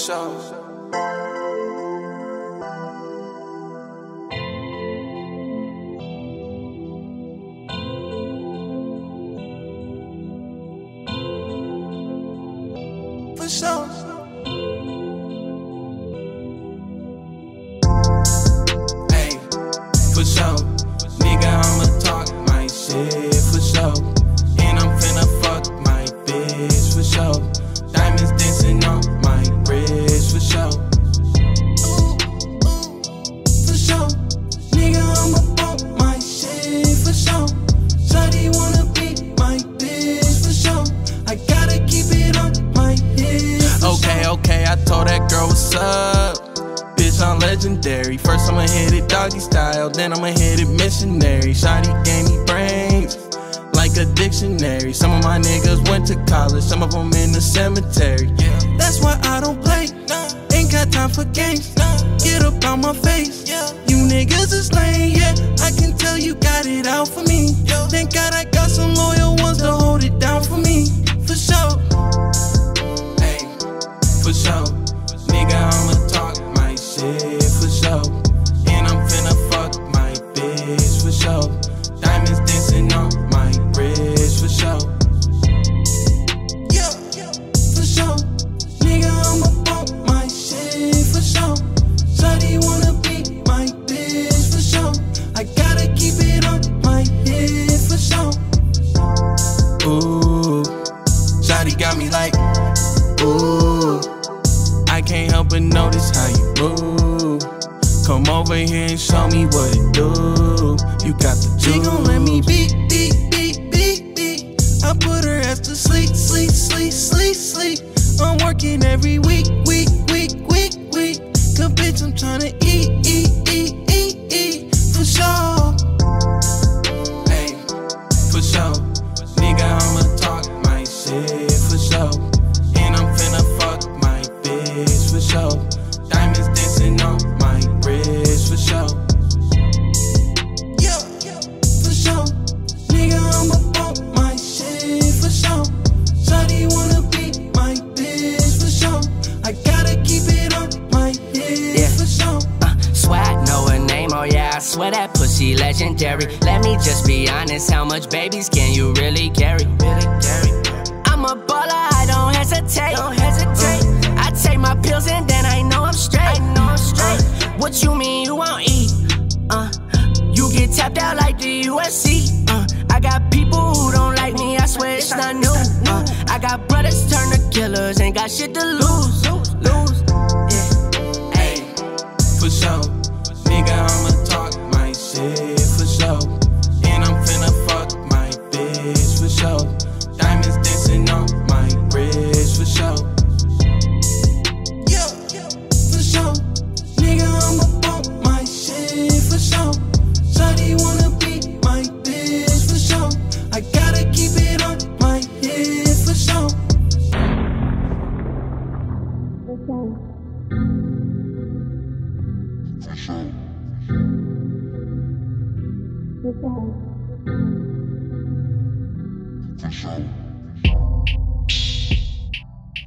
show.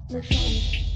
For sure.